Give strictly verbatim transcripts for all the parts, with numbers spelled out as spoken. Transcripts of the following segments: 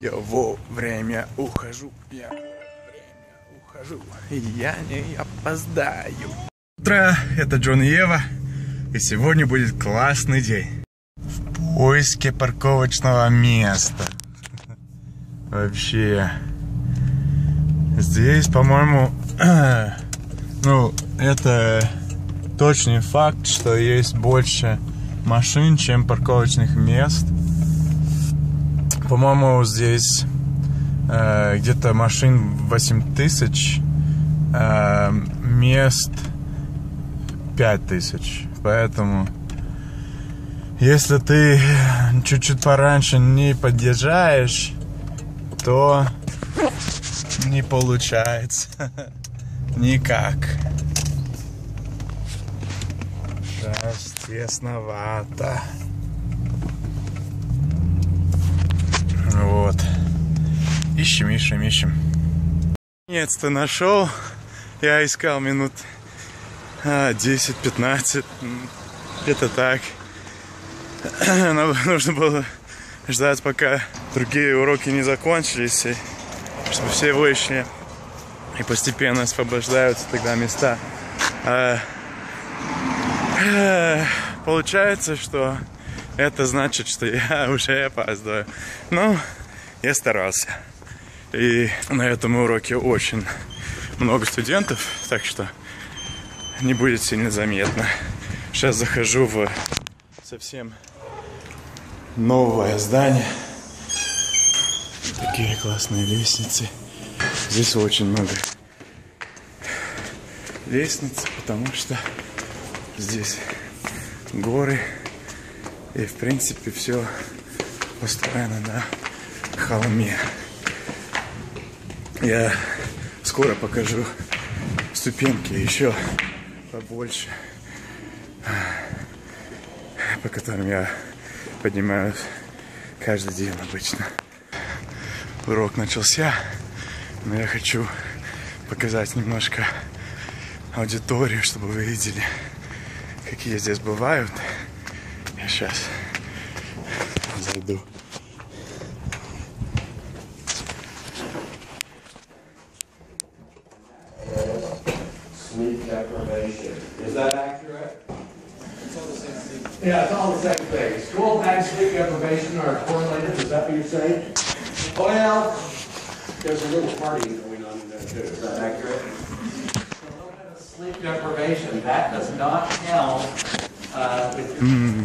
Я вовремя ухожу, я вовремя ухожу, я не опоздаю. Утро, это Джон и Ева, и сегодня будет классный день. В поиске парковочного места. Вообще, здесь, по-моему, ну, это точный факт, что есть больше машин, чем парковочных мест. По-моему, здесь э, где-то машин восемь тысяч, э, мест пять тысяч. Поэтому, если ты чуть-чуть пораньше не подъезжаешь, то не получается никак. Сейчас тесновато. Вот. Ищем, ищем, ищем. Наконец-то нашел. Я искал минут десять-пятнадцать. Это так. Но нужно было ждать, пока другие уроки не закончились, и чтобы все вышли. И постепенно освобождаются тогда места. Получается, что это значит, что я уже опаздываю. Но я старался. И на этом уроке очень много студентов, так что не будет сильно заметно. Сейчас захожу в совсем новое здание. Такие классные лестницы. Здесь очень много лестниц, потому что здесь горы. И, в принципе, все устроено на холме. Я скоро покажу ступеньки еще побольше, по которым я поднимаюсь каждый день обычно. Урок начался, но я хочу показать немножко аудиторию, чтобы вы видели, какие здесь бывают. Сейчас зайду.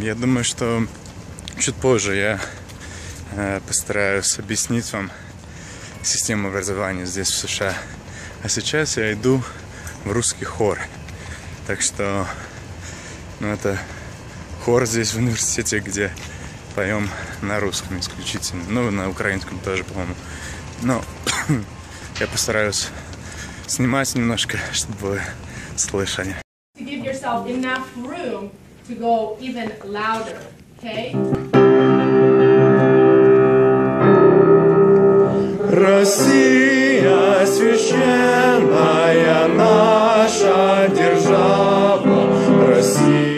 Я думаю, что чуть позже я э, постараюсь объяснить вам систему образования здесь, в США. А сейчас я иду в русский хор. Так что, ну, это хор здесь в университете, где поем на русском исключительно. Ну, на украинском тоже, по-моему. Но я постараюсь снимать немножко, чтобы вы слышали. To go even louder, okay? Россия, священная наша держава, Россия.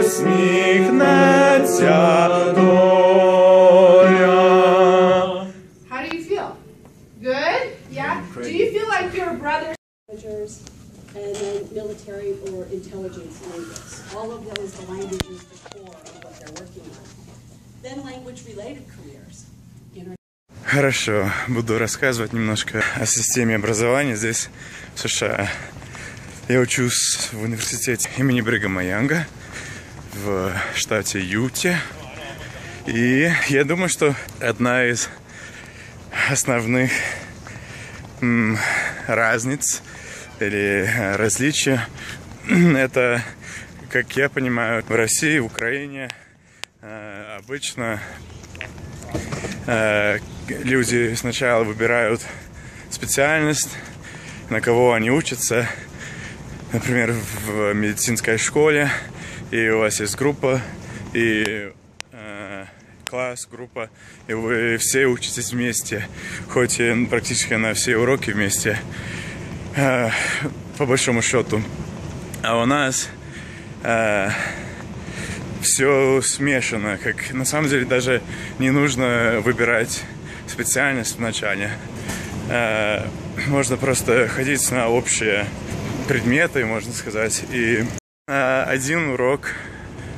Усмехнеться. Хорошо, буду рассказывать немножко о системе образования здесь, в США. Я учусь в университете имени Бригама Янга в штате Юте. И я думаю, что одна из основных м, разниц или различия это, как я понимаю, в России, в Украине э, обычно э, люди сначала выбирают специальность, на кого они учатся. Например, в медицинской школе, и у вас есть группа, и э, класс, группа, и вы все учитесь вместе, хоть и практически на все уроки вместе, э, по большому счету. А у нас э, все смешано, как на самом деле даже не нужно выбирать специальность вначале. Э, можно просто ходить на общее предметы, можно сказать, и э, один урок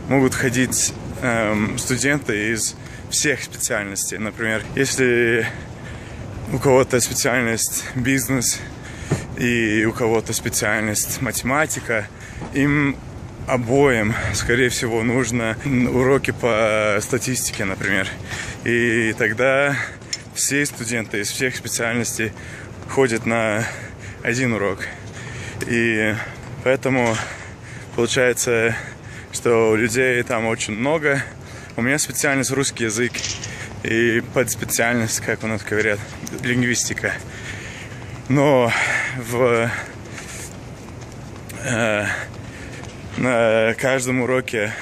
могут ходить э, студенты из всех специальностей. Например, если у кого-то специальность бизнес и у кого-то специальность математика, им обоим, скорее всего, нужно уроки по статистике, например. И тогда все студенты из всех специальностей ходят на один урок. И поэтому получается, что людей там очень много. У меня специальность русский язык и подспециальность, как у нас говорят, лингвистика. Но в, э, на каждом уроке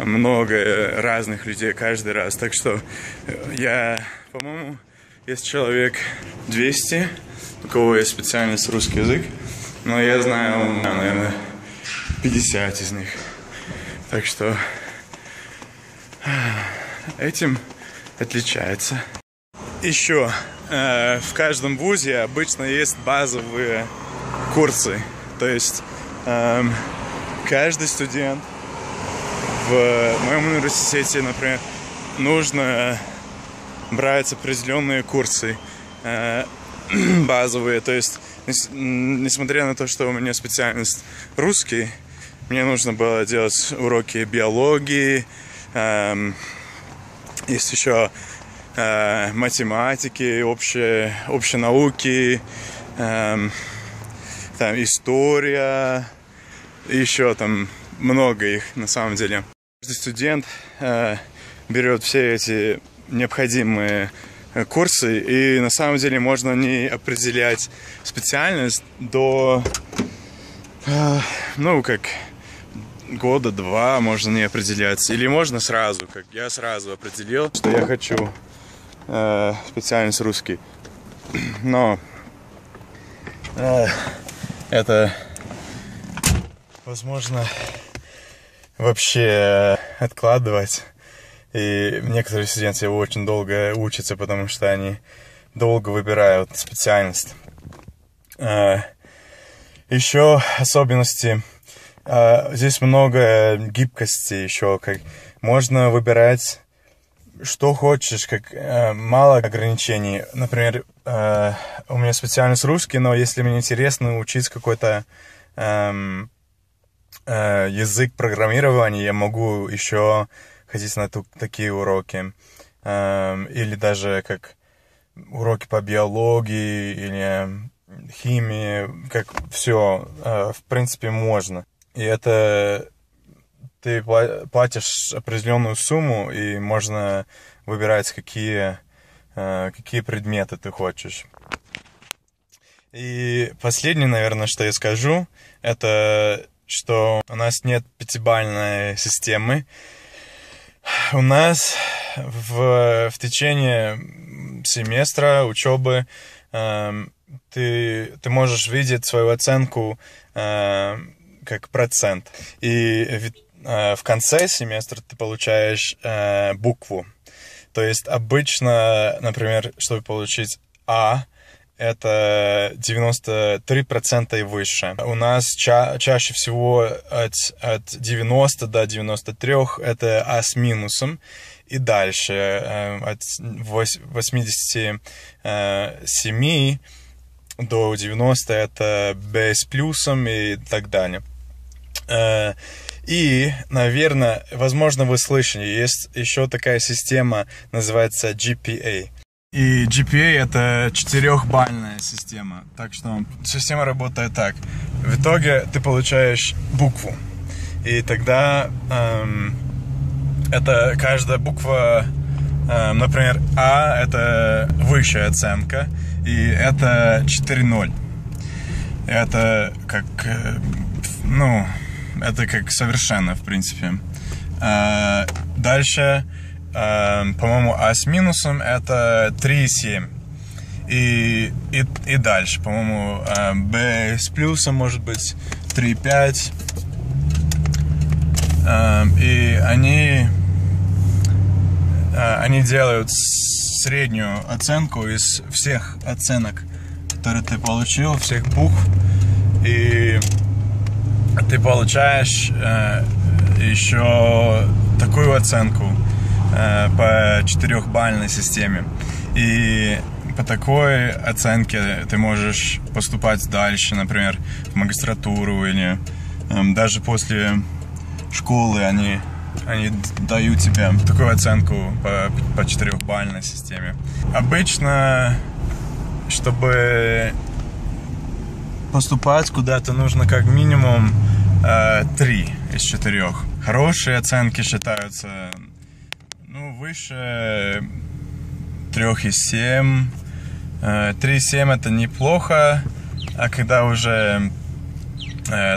много разных людей каждый раз. Так что я, по-моему, есть человек двести, у кого есть специальность русский язык. Но я знаю, наверное, пятьдесят из них. Так что этим отличается. Еще э, в каждом вузе обычно есть базовые курсы. То есть э, каждый студент в моем университете, например, нужно брать определенные курсы э, базовые. То есть несмотря на то, что у меня специальность русский, мне нужно было делать уроки биологии, эм, есть еще э, математики, общие, общие науки, эм, там, история, еще там много их на самом деле. Каждый студент э, берет все эти необходимые курсы, и на самом деле можно не определять специальность до, ну, как года-два можно не определяться. Или можно сразу, как я сразу определил, что я хочу э, специальность русский. Но э, это, возможно, вообще откладывать. И некоторые студенты его очень долго учатся, потому что они долго выбирают специальность. Еще особенности. Здесь много гибкости еще. Как можно выбирать, что хочешь, как мало ограничений. Например, у меня специальность русский, но если мне интересно учить какой-то язык программирования, я могу еще ходить на такие уроки, или даже как уроки по биологии или химии, как все, в принципе, можно. И это ты платишь определенную сумму, и можно выбирать, какие, какие предметы ты хочешь. И последнее, наверное, что я скажу, это что у нас нет пятибалльной системы. У нас в, в течение семестра учебы э, ты, ты можешь видеть свою оценку э, как процент. И э, в конце семестра ты получаешь э, букву. То есть обычно, например, чтобы получить А, это девяносто три процента и выше. У нас ча чаще всего от, от девяноста до девяноста трёх это А с минусом. И дальше от восьмидесяти семи до девяноста это Б с плюсом и так далее. И, наверное, возможно, вы слышали, есть еще такая система, называется джи пи эй. И джи пи эй это четырехбальная система. Так что система работает так. В итоге ты получаешь букву. И тогда эм, это каждая буква, эм, например, А это высшая оценка. И это четыре ноль. Это как, э, ну, это как совершенно, в принципе. Э, дальше... По-моему, А с минусом это три и семь. И, и, и дальше, по-моему, Б с плюсом может быть три и пять. И они, они делают среднюю оценку из всех оценок, которые ты получил, всех букв. И ты получаешь еще такую оценку по четырехбалльной системе. И по такой оценке ты можешь поступать дальше, например, в магистратуру, или эм, даже после школы они, они дают тебе такую оценку по, по четырехбалльной системе. Обычно, чтобы поступать куда-то, нужно как минимум э, три из четырёх. Хорошие оценки считаются... Ну, выше три и семь. три и семь это неплохо, а когда уже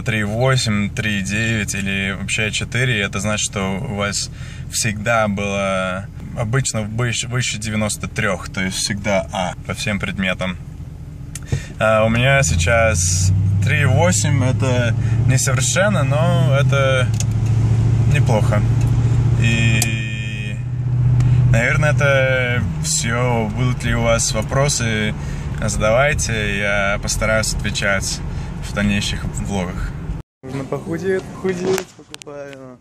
три и восемь, три и девять или вообще четыре, это значит, что у вас всегда было обычно выше девяноста трёх, то есть всегда А по всем предметам. А у меня сейчас три и восемь, это несовершенно, но это неплохо. И наверное, это все. Будут ли у вас вопросы, задавайте, я постараюсь отвечать в дальнейших влогах. Нужно похудеть, похудеть, покупаю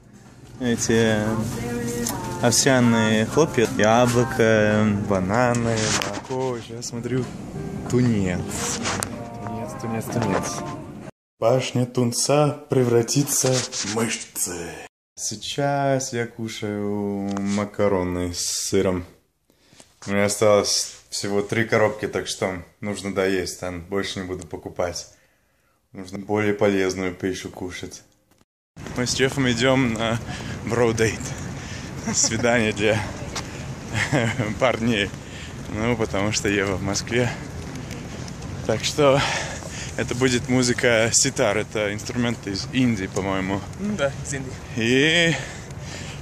эти овсяные хлопья, яблоко, бананы, молоко. Сейчас смотрю, тунец, тунец, тунец, тунец. Башня тунца превратится в мышцы. Сейчас я кушаю макароны с сыром. У меня осталось всего три коробки, так что нужно доесть, а больше не буду покупать. Нужно более полезную пищу кушать. Мы с Чефом идем на Bro Date. Свидание для парней. Ну, потому что Ева в Москве. Так что... Это будет музыка ситар, это инструмент из Индии, по-моему. Да, из Индии. И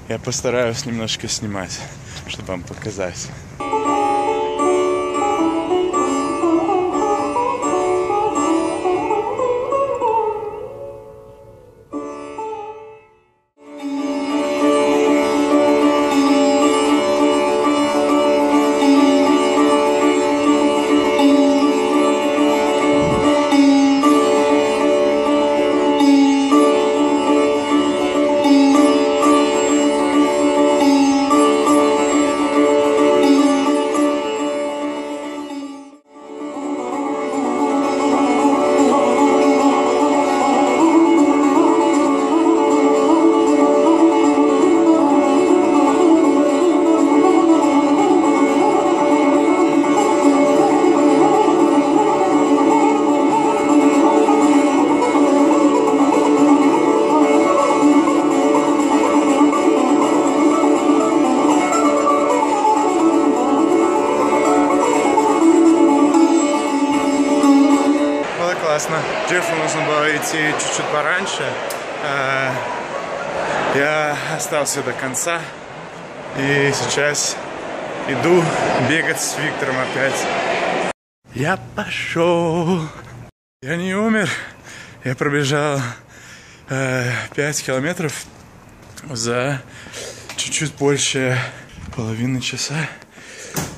я постараюсь немножко снимать, чтобы вам показать. Джеффу нужно было идти чуть-чуть пораньше. Я остался до конца. И сейчас иду бегать с Виктором опять. Я пошел. Я не умер. Я пробежал пять километров за чуть-чуть больше половины часа.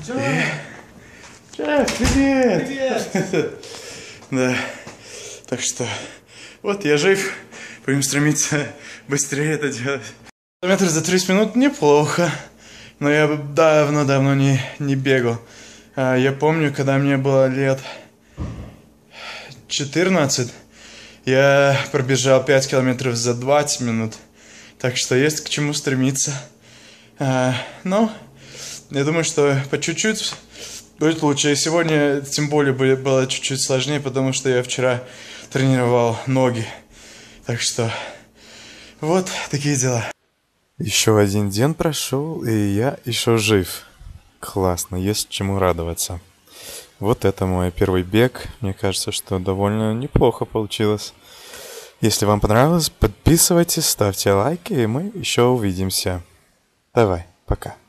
И Чеф, привет! Привет! Да, так что вот я жив, будем стремиться быстрее это делать. Метр за тридцать минут неплохо, но я давно-давно не, не бегал. Я помню, когда мне было лет четырнадцать, я пробежал пять километров за двадцать минут. Так что есть к чему стремиться. Но я думаю, что по чуть-чуть будет лучше. И сегодня тем более было чуть-чуть сложнее, потому что я вчера тренировал ноги. Так что вот такие дела. Еще один день прошел, и я еще жив. Классно, есть чему радоваться. Вот это мой первый бег. Мне кажется, что довольно неплохо получилось. Если вам понравилось, подписывайтесь, ставьте лайки, и мы еще увидимся. Давай, пока.